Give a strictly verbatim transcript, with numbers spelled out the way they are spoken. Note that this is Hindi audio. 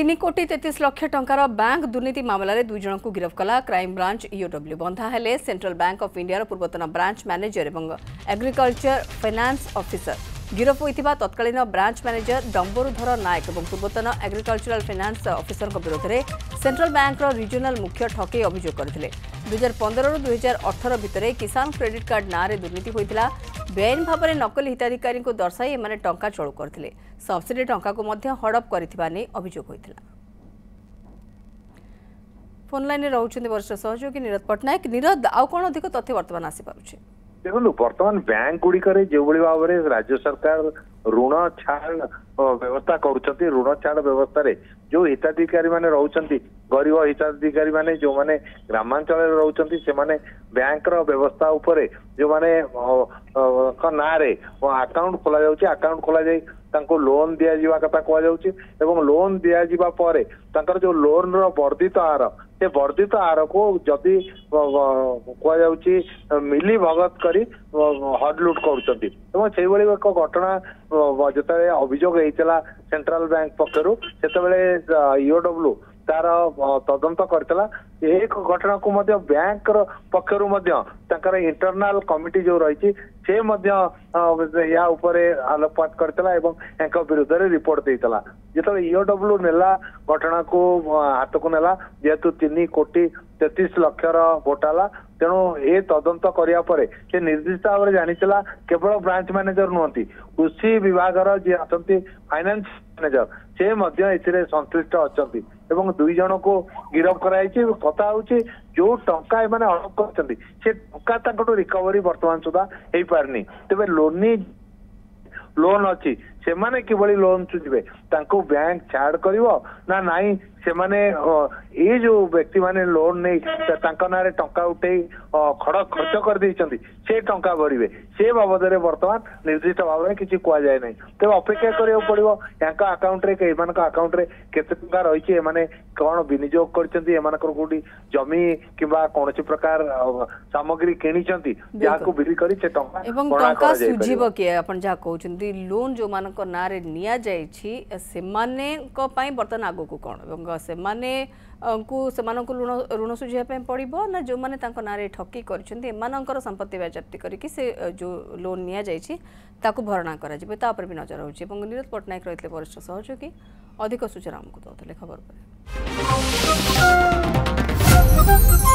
तीन कोटी तेतीस लक्ष टंकार बैंक दुर्नीति मामलें दुई जन को गिरफ कला क्राइम ब्रांच ईओडब्ल्यू बंधा हेले सेंट्रल बैंक ऑफ इंडिया पूर्वतन ब्रांच मैनेजर एवं एग्रीकल्चर फाइनांस ऑफिसर गिरफ होता तत्कालीन ब्रांच मैनेजर डंबरुधर नायक और पूर्वतन एग्रीकल्चरल फाइनांस ऑफिसर विरोध में सेंट्रल बैंक रिजनल मुख्य ठके अभियोग करते। दुईहजार पंद्रह दुई हजार अठर भितर किसान क्रेडिट कार्ड नाँव दुर्नीति होता बेआईन भाव में नकली हिताधिकारी को दर्शाई एमाने टंका चोरी करथिले। सब्सिडी टंका को मध्य हड़प करिथिबा नै अभियोग होइथिला। फोन लाइन रे रहउछन वर्ष सहयोगी नीरद पटनायक। नीरद, आउ कोन अधिक तथ्य वर्तमान आसी पारुछे? देखो वर्तमान बैंक गुडी करे जे बळी भाव रे राज्य सरकार ऋण छाड़ व्यवस्था करुछंती। ऋण छाड़ व्यवस्था रे जो हिताधिकारी माने रहउछंती गरीब हिताधिकारी माने जो माने ग्रामांचल रे रहउछंती से माने बैंक रो व्यवस्था उपरे जो माने का ना रे अकाउंट खोला जाउची। अकाउंट खोला जाई तांको लोन दिया जीवा कथा कहवा जाउची एवं लोन दिया जीवा परे तांकर जो लोन रो वर्धित आहार से वर्धित आहार को जदि कहवा जाउची मिली भगत करी हडलुट करूचंती। एवं से बळी एक घटना जतबे अभियोग होता सेंट्रल बैंक पक्षर से ईओडब्ल्यू तार तदंत करता। एक घटना को मध्य बैंक पक्षर मध्य इंटरनल कमिटी जो रही से मध्य या उपरे आलोकपात करता एवं एक विरोध में रिपोर्ट देता। जो ईओडब्ल्यू नेला घटना को हाथ को नेला जेहेतु तीन कोटी तेतीस लक्षर घोटाला तेणु ये तदंत करापर से निर्दिष्ट भाव में जाना केवल ब्रांच मैनेजर नुहति कृषि विभाग जी अच्छा फाइनेंस मैनेजर से मध्य ए संश्लिष्ट अच्छा एवं दुई जन को गिरफ कराई। कथा हूँ जो टंका एम हड़प कर से टंका रिकवरी बर्तमान सुधा हो पारनी। तेज लोनी लोन अच्छी से माने कि लोन चुझे तांको बैंक छाड़ करिवो ना नाई से माने ये जो व्यक्ति माने लोन नहीं तांका नारे टंका उठे खड़ा खर्च कर देइचंदी से टंका भरिवे से बाबद में वर्तमान निर्दिष्ट भाव में किसी कह जाए ना। तेज अपेक्षा करा पड़ो या अकाउंट रे अकाउंट रे केते टंका रही एमाने कौन विनियोग करचंदी एमानकर कोठी जमी किबा कोनोसी प्रकार सामग्री किनिचंदी जाको बिक्री करी से टंका एवं टंका सुझिबो के आपण जा कहउचंदी लोन जो मान को नारे निया जायछि सेमाने को पाई बर्तन आगो को कोन एवं सेमाने को सेमानन को ऋण ऋण सुझिया पे पड़िबो ना जो माने तांको नारे ठकी करछन्ते एमाननकर संपत्ति व्याप्ति करके से जो लोन निया जायछि ताको भरणा करा जेबे ता पर भी नजर होछि। एवं नीरद पटनायक रहितले वरिष्ठ सहयोगी अधिक सूचना हमकु दउतले खबर पर।